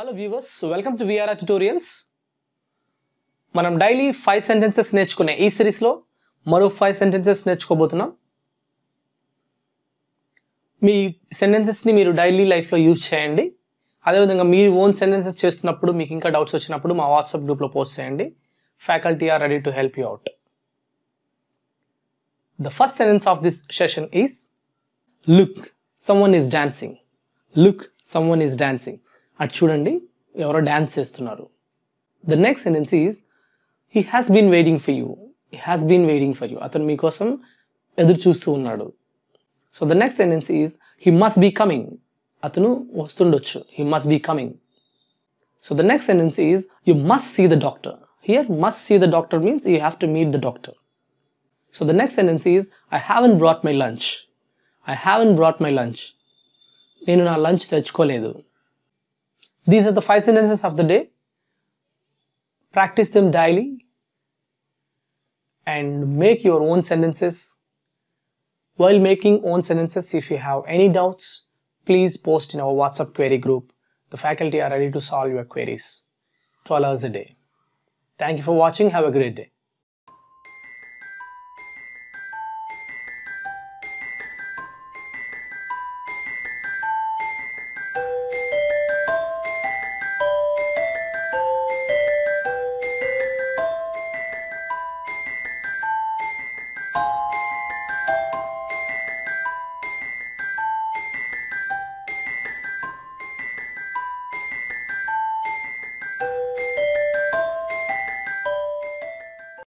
Hello viewers, welcome to VRR Tutorials. మనం daily 5 sentences నేర్చుకునే ఈ సిరీస్లో మరో 5 సెంటెన్సెస్ నేర్చుకోబోతున్నాం. మీ సెంటెన్సెస్ని మీరు డైలీ లైఫ్లో యూజ్ చేయండి. అదేవిధంగా మీ ఓన్ సెంటెన్సెస్ చేస్తున్నప్పుడు మీకు ఇంకా డౌట్స్ వచ్చినప్పుడు మా వాట్సాప్ గ్రూప్లో పోస్ట్ చేయండి. Faculty are ready to help you out. The first sentence of this session is look someone is dancing. Look someone is dancing. అటు చూడండి, ఎవరో డ్యాన్స్ చేస్తున్నారు. The next sentence is he has been waiting for you. He has been waiting for you. అతను మీకోసం ఎదురు చూస్తూ ఉన్నాడు. So the next sentence is he must be coming. అతను వస్తుండొచ్చు. He must be coming. So the next sentence is you must see the doctor. Here must see the doctor means you have to meet the doctor. So the next sentence is I haven't brought my lunch. I haven't brought my lunch. నేను నా lunch తెచ్చుకోలేదు. These are the 5 sentences of the day. Practice them daily and make your own sentences. While making own sentences, if you have any doubts, please post in our WhatsApp query group. The faculty are ready to solve your queries 12 hours a day. Thank you for watching. Have a great day.